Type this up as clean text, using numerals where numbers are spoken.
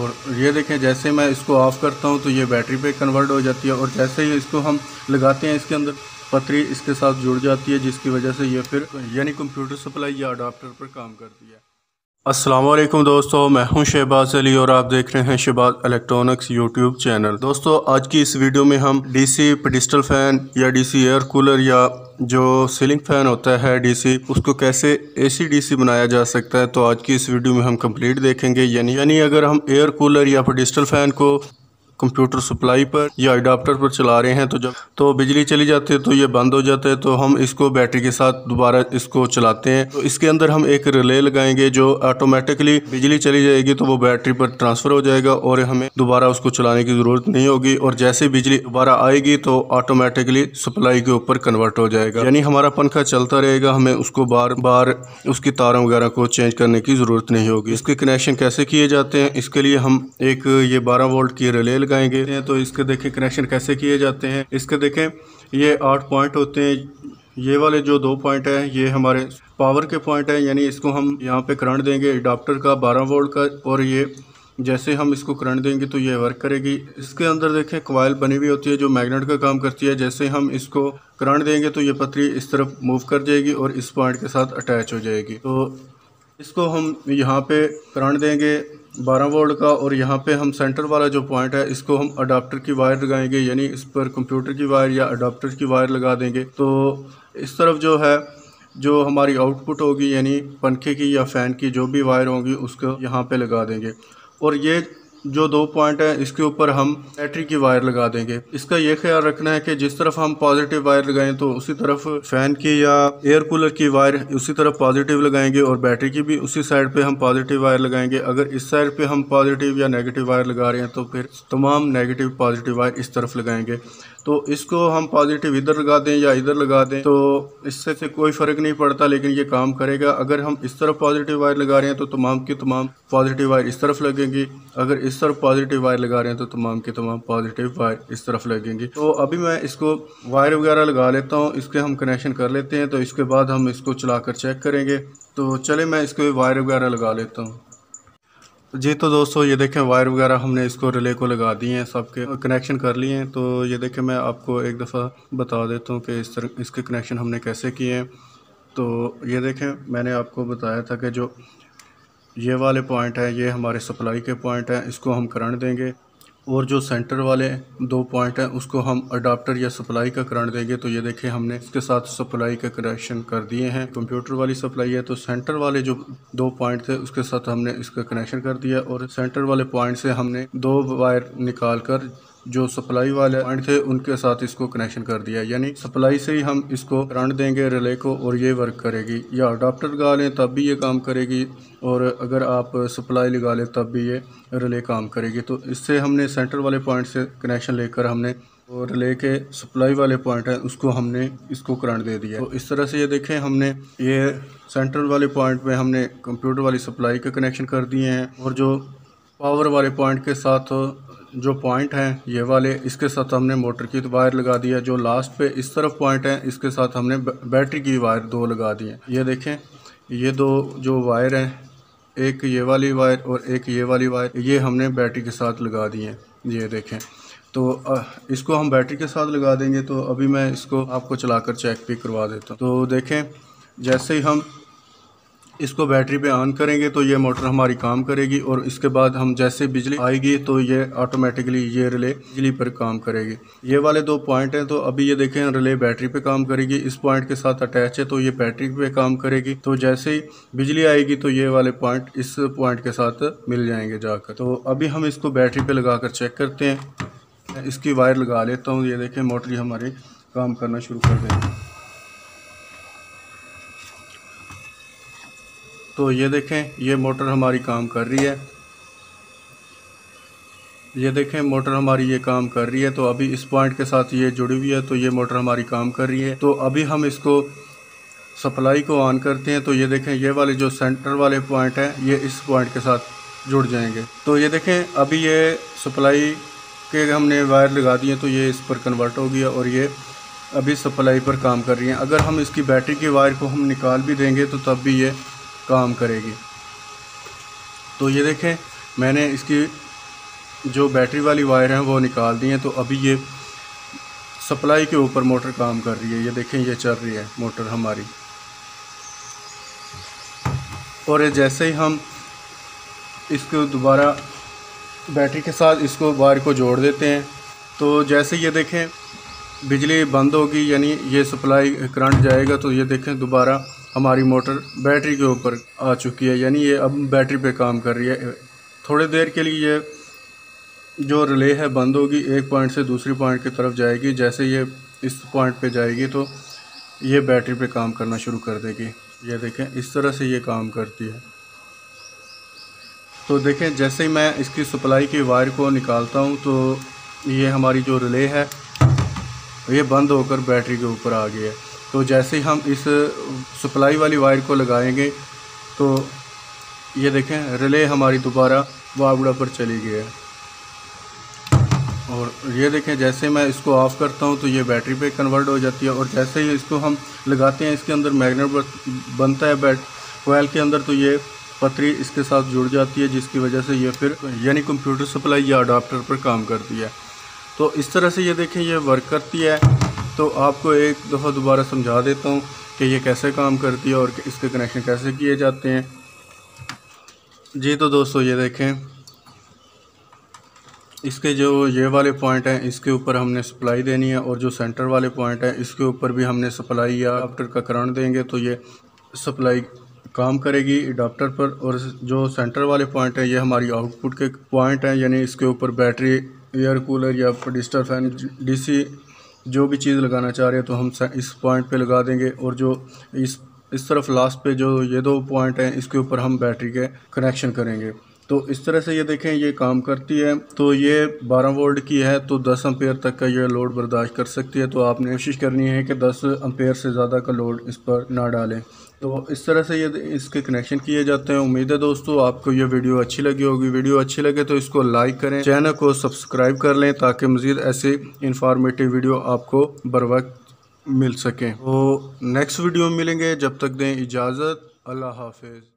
और ये देखें जैसे मैं इसको ऑफ़ करता हूँ तो ये बैटरी पे कन्वर्ट हो जाती है और जैसे ही इसको हम लगाते हैं इसके अंदर पतरी इसके साथ जुड़ जाती है जिसकी वजह से ये फिर यानी कंप्यूटर सप्लाई या अडाप्टर पर काम करती है। अस्सलाम वालेकुम दोस्तों, मैं हूं शहबाज अली और आप देख रहे हैं शहबाज इलेक्ट्रॉनिक्स यूट्यूब चैनल। दोस्तों आज की इस वीडियो में हम डीसी पेडिस्टल फ़ैन या डीसी एयर कूलर या जो सीलिंग फ़ैन होता है डीसी उसको कैसे एसी डीसी बनाया जा सकता है तो आज की इस वीडियो में हम कंप्लीट देखेंगे। यानी अगर हम एयर कूलर या पेडिस्टल फ़ैन को कंप्यूटर सप्लाई पर या अडाप्टर पर चला रहे हैं तो जब बिजली चली जाती है तो ये बंद हो जाता है, तो हम इसको बैटरी के साथ दोबारा इसको चलाते हैं तो इसके अंदर हम एक रिले लगाएंगे जो ऑटोमेटिकली बिजली चली जाएगी तो वो बैटरी पर ट्रांसफ़र हो जाएगा और हमें दोबारा उसको चलाने की ज़रूरत नहीं होगी और जैसे बिजली दोबारा आएगी तो ऑटोमेटिकली सप्लाई के ऊपर कन्वर्ट हो जाएगा। यानी हमारा पंखा चलता रहेगा, हमें उसको बार बार उसकी तारों वगैरह को चेंज करने की ज़रूरत नहीं होगी। इसके कनेक्शन कैसे किए जाते हैं इसके लिए हम एक ये 12 वोल्ट की रिले लगाएंगे तो इसके देखें कनेक्शन कैसे किए जाते हैं। इसके देखें ये 8 पॉइंट होते हैं, ये वाले जो 2 पॉइंट हैं ये हमारे पावर के पॉइंट हैं यानी इसको हम यहाँ पे करंट देंगे अडाप्टर का 12 वोल्ट का और ये जैसे हम इसको करंट देंगे तो ये वर्क करेगी। इसके अंदर देखें कॉइल बनी हुई होती है जो मैग्नेट का काम करती है, जैसे हम इसको करंट देंगे तो ये पतरी इस तरफ मूव कर जाएगी और इस पॉइंट के साथ अटैच हो जाएगी। तो इसको हम यहाँ पे करंट देंगे 12 वोल्ट का और यहाँ पे हम सेंटर वाला जो पॉइंट है इसको हम अडाप्टर की वायर लगाएंगे यानी इस पर कंप्यूटर की वायर या अडाप्टर की वायर लगा देंगे तो इस तरफ जो है जो हमारी आउटपुट होगी यानी पंखे की या फ़ैन की जो भी वायर होगी उसको यहाँ पे लगा देंगे और ये जो 2 पॉइंट है इसके ऊपर हम बैटरी की वायर लगा देंगे। इसका ये ख्याल रखना है कि जिस तरफ हम पॉजिटिव वायर लगाएं तो उसी तरफ फ़ैन की या एयर कूलर की वायर उसी तरफ पॉजिटिव लगाएंगे और बैटरी की भी उसी साइड पे हम पॉजिटिव वायर लगाएंगे। अगर इस साइड पे हम पॉजिटिव या नेगेटिव वायर लगा रहे हैं तो फिर तमाम नेगेटिव पॉजिटिव वायर इस तरफ लगाएंगे। तो इसको हम पॉजिटिव इधर लगा दें या इधर लगा दें तो इससे कोई फ़र्क नहीं पड़ता लेकिन ये काम करेगा। अगर हम इस तरफ पॉजिटिव वायर लगा रहे हैं तो तमाम की तमाम पॉजिटिव वायर इस तरफ लगेंगी, अगर इस तरफ पॉजिटिव वायर लगा रहे हैं तो तमाम की तमाम पॉजिटिव वायर इस तरफ लगेंगी। तो अभी मैं इसको वायर वगैरह लगा लेता हूँ, इसके हम कनेक्शन कर लेते हैं तो इसके बाद हम इसको चला कर चेक करेंगे। तो चले मैं इसको वायर वगैरह लगा लेता हूँ। जी तो दोस्तों ये देखें वायर वगैरह हमने इसको रिले को लगा दिए हैं, सबके कनेक्शन कर लिए हैं। तो ये देखें मैं आपको एक दफ़ा बता देता हूँ कि इस तरह इसके कनेक्शन हमने कैसे किए हैं। तो ये देखें मैंने आपको बताया था कि जो ये वाले पॉइंट हैं ये हमारे सप्लाई के पॉइंट हैं, इसको हम करंट देंगे और जो सेंटर वाले 2 पॉइंट हैं उसको हम अडाप्टर या सप्लाई का करंट देंगे। तो ये देखें हमने इसके साथ सप्लाई का कनेक्शन कर दिए हैं, कंप्यूटर वाली सप्लाई है तो सेंटर वाले जो 2 पॉइंट थे उसके साथ हमने इसका कनेक्शन कर दिया और सेंटर वाले पॉइंट से हमने 2 वायर निकाल कर जो सप्लाई वाले पॉइंट थे उनके साथ इसको कनेक्शन कर दिया। यानी सप्लाई से ही हम इसको करंट देंगे रिले को और ये वर्क करेगी, या अडाप्टर लगा लें तब भी ये काम करेगी और अगर आप सप्लाई लगा लें तब भी ये रिले काम करेगी। तो इससे हमने सेंटर वाले पॉइंट से कनेक्शन लेकर हमने और रिले के सप्लाई वाले पॉइंट है उसको हमने इसको करंट दे दिया। तो इस तरह से ये देखें हमने ये सेंटर वाले पॉइंट में हमने कंप्यूटर वाली सप्लाई के कनेक्शन कर दिए हैं और जो पावर वाले पॉइंट के साथ जो पॉइंट हैं ये वाले इसके साथ हमने मोटर की वायर लगा दी है। जो लास्ट पे इस तरफ पॉइंट है इसके साथ हमने बैटरी की वायर 2 लगा दी है। ये देखें ये 2 जो वायर हैं एक ये वाली वायर और एक ये वाली वायर ये हमने बैटरी के साथ लगा दी है। ये देखें तो इसको हम बैटरी के साथ लगा देंगे। तो अभी मैं इसको आपको चला कर चेक भी करवा देता हूँ। तो देखें जैसे ही हम इसको बैटरी पे ऑन करेंगे तो ये मोटर हमारी काम करेगी और इसके बाद हम जैसे बिजली आएगी तो ये ऑटोमेटिकली ये रिले बिजली पर काम करेगी। ये वाले 2 पॉइंट हैं तो अभी ये देखें रिले बैटरी पे काम करेगी, इस पॉइंट के साथ अटैच है तो ये बैटरी पे काम करेगी। तो जैसे ही बिजली आएगी तो ये वाले पॉइंट इस पॉइंट के साथ मिल जाएंगे जाकर। तो अभी हम इसको बैटरी पर लगा कर चेक करते हैं, इसकी वायर लगा लेता हूँ। ये देखें मोटर हमारे काम करना शुरू कर देंगे। तो ये देखें ये मोटर हमारी काम कर रही है, ये देखें मोटर हमारी ये काम कर रही है। तो अभी इस पॉइंट के साथ ये जुड़ी हुई है तो ये मोटर हमारी काम कर रही है। तो अभी हम इसको सप्लाई को ऑन करते हैं तो ये देखें ये वाले जो सेंटर वाले पॉइंट हैं ये इस पॉइंट के साथ जुड़ जाएंगे। तो ये देखें अभी ये सप्लाई के हमने वायर लगा दिए तो ये इस पर कन्वर्ट हो गया और ये अभी सप्लाई पर काम कर रही है। अगर हम इसकी बैटरी की वायर को हम निकाल भी देंगे तो तब भी ये काम करेगी। तो ये देखें मैंने इसकी जो बैटरी वाली वायर हैं वो निकाल दी हैं। तो अभी ये सप्लाई के ऊपर मोटर काम कर रही है, ये देखें ये चल रही है मोटर हमारी। और जैसे ही हम इसको दोबारा बैटरी के साथ इसको वायर को जोड़ देते हैं तो जैसे ये देखें बिजली बंद होगी, यानी ये सप्लाई करंट जाएगा, तो ये देखें दोबारा हमारी मोटर बैटरी के ऊपर आ चुकी है, यानी ये अब बैटरी पे काम कर रही है। थोड़ी देर के लिए ये जो रिले है बंद होगी, एक पॉइंट से दूसरी पॉइंट की तरफ जाएगी। जैसे ये इस पॉइंट पे जाएगी तो ये बैटरी पे काम करना शुरू कर देगी। ये देखें इस तरह से ये काम करती है। तो देखें जैसे ही मैं इसकी सप्लाई की वायर को निकालता हूँ तो ये हमारी जो रिले है ये बंद होकर बैटरी के ऊपर आ गई है। तो जैसे ही हम इस सप्लाई वाली वायर को लगाएंगे तो ये देखें रिले हमारी दोबारा वावड़ा पर चली गई है। और ये देखें जैसे मैं इसको ऑफ़ करता हूँ तो ये बैटरी पे कन्वर्ट हो जाती है। और जैसे ही इसको हम लगाते हैं, इसके अंदर मैग्नेट बनता है कोयल के अंदर, तो ये पतरी इसके साथ जुड़ जाती है, जिसकी वजह से ये फिर यानी कंप्यूटर सप्लाई या अडाप्टर पर काम करती है। तो इस तरह से ये देखें ये वर्क करती है। तो आपको एक दफ़ा दोबारा समझा देता हूँ कि ये कैसे काम करती है और इसके कनेक्शन कैसे किए जाते हैं। जी तो दोस्तों ये देखें इसके जो ये वाले पॉइंट हैं इसके ऊपर हमने सप्लाई देनी है, और जो सेंटर वाले पॉइंट हैं इसके ऊपर भी हमने सप्लाई या अडाप्टर का करंट देंगे तो ये सप्लाई काम करेगी अडाप्टर पर। और जो सेंटर वाले पॉइंट हैं ये हमारी आउटपुट के पॉइंट हैं, यानी इसके ऊपर बैटरी, एयर कूलर या ट्रांजिस्टर फैन, डीसी जो भी चीज़ लगाना चाह रहे हैं तो हम इस पॉइंट पे लगा देंगे। और जो इस तरफ लास्ट पे जो ये दो पॉइंट हैं इसके ऊपर हम बैटरी के कनेक्शन करेंगे। तो इस तरह से ये देखें ये काम करती है। तो ये 12 वोल्ट की है तो 10 एम्पेयर तक का ये लोड बर्दाश्त कर सकती है। तो आपने कोशिश करनी है कि 10 एम्पेयर से ज़्यादा का लोड इस पर ना डालें। तो इस तरह से ये इसके कनेक्शन किए जाते हैं। उम्मीद है दोस्तों आपको ये वीडियो अच्छी लगी होगी। वीडियो अच्छी लगे तो इसको लाइक करें, चैनल को सब्सक्राइब कर लें ताकि मज़ीद ऐसे इंफॉर्मेटिव वीडियो आपको बर वक्त मिल सकें। तो नेक्स्ट वीडियो में मिलेंगे, जब तक दें इजाज़त। अल्लाह हाफिज़।